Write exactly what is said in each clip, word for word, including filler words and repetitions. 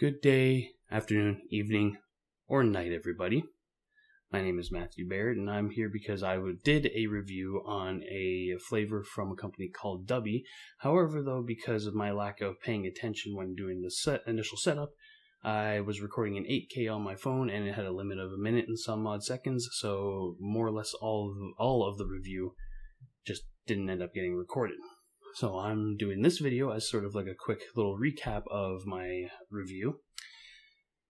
Good day, afternoon, evening, or night, everybody. My name is Matthew Baird, and I'm here because I did a review on a flavor from a company called Dubby. However, though, because of my lack of paying attention when doing the set initial setup, I was recording in eight K on my phone, and it had a limit of a minute and some odd seconds, so more or less all of, all of the review just didn't end up getting recorded. So I'm doing this video as sort of like a quick little recap of my review.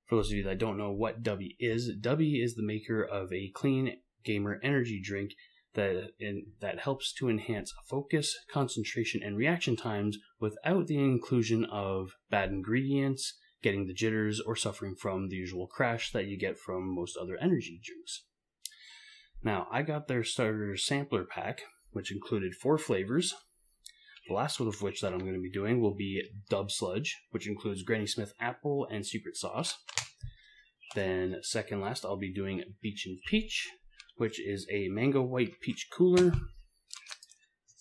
For those of you that don't know what Dubby is, Dubby is the maker of a clean gamer energy drink that in, that helps to enhance focus, concentration, and reaction times without the inclusion of bad ingredients, getting the jitters, or suffering from the usual crash that you get from most other energy drinks. Now, I got their starter sampler pack, which included four flavors. The last one of which that I'm going to be doing will be Dub Sludge, which includes Granny Smith Apple and Secret Sauce. Then second last, I'll be doing Beach and Peach, which is a Mango White Peach Cooler.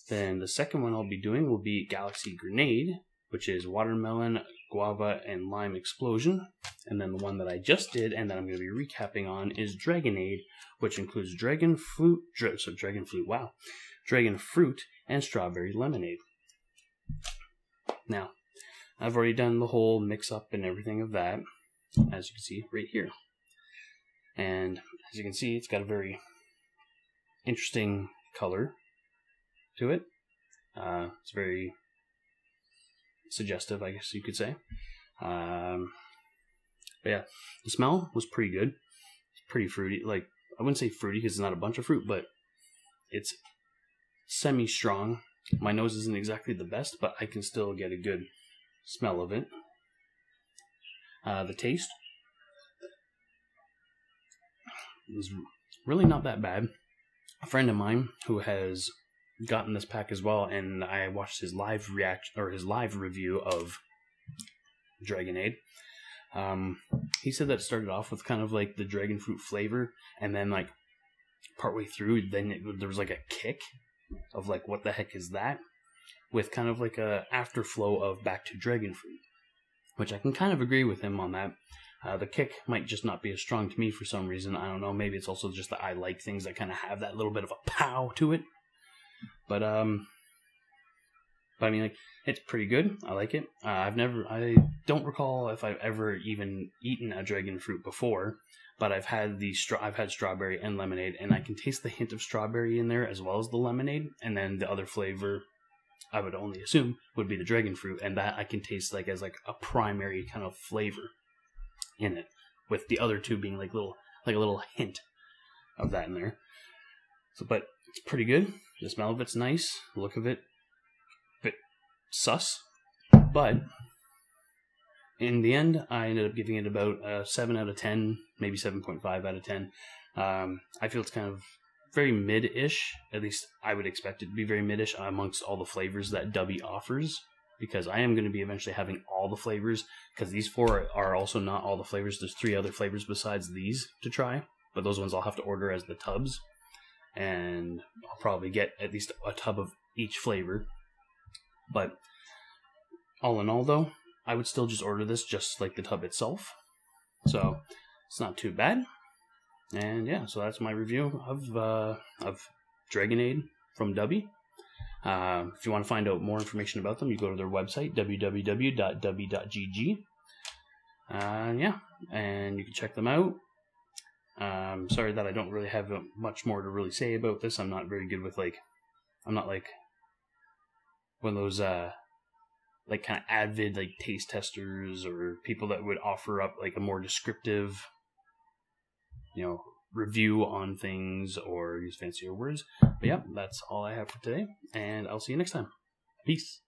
Then the second one I'll be doing will be Galaxy Grenade, which is Watermelon, Guava, and Lime Explosion. And then the one that I just did and that I'm going to be recapping on is Dragonade, which includes Dragon Fruit, dra so Dragon Fruit, wow, Dragon Fruit, and Strawberry Lemonade. Now, I've already done the whole mix-up and everything of that, as you can see right here. And as you can see, it's got a very interesting color to it. Uh, it's very suggestive, I guess you could say. Um, but yeah, the smell was pretty good. It's pretty fruity. Like, I wouldn't say fruity because it's not a bunch of fruit, but it's semi-strong. My nose isn't exactly the best, but I can still get a good smell of it. Uh, the taste is really not that bad. A friend of mine who has gotten this pack as well, and I watched his live reaction or his live review of Dragonade. Um, he said that it started off with kind of like the dragon fruit flavor, and then like partway through, then it, there was like a kick of like, what the heck is that? With kind of like a afterflow of back to dragon fruit, which I can kind of agree with him on that. Uh, the kick might just not be as strong to me for some reason. I don't know. Maybe it's also just that I like things that kind of have that little bit of a pow to it. But um, but I mean, like, it's pretty good. I like it. Uh, I've never, I don't recall if I've ever even eaten a dragon fruit before. But I've had the straw, I've had strawberry and lemonade, and I can taste the hint of strawberry in there as well as the lemonade. And then the other flavor, I would only assume, would be the dragon fruit, and that I can taste like as like a primary kind of flavor in it, with the other two being like little, like a little hint of that in there. So, but it's pretty good. The smell of it's nice. The look of it, a bit sus, but in the end, I ended up giving it about a seven out of ten, maybe seven point five out of ten. Um, I feel it's kind of very mid-ish, at least I would expect it to be very mid-ish amongst all the flavors that Dubby offers, because I am going to be eventually having all the flavors, because these four are also not all the flavors. There's three other flavors besides these to try, but those ones I'll have to order as the tubs, and I'll probably get at least a tub of each flavor. But all in all, though, I would still just order this just like the tub itself. So it's not too bad. And yeah, so that's my review of uh, of Dragonade from Dubby. Uh, if you want to find out more information about them, you go to their website, w w w dot dubby dot g g. Uh, yeah, and you can check them out. Um, sorry that I don't really have much more to really say about this. I'm not very good with like, I'm not like one of those uh, like kind of avid like taste testers or people that would offer up like a more descriptive, you know, review on things or use fancier words. But yeah, that's all I have for today, and I'll see you next time. Peace.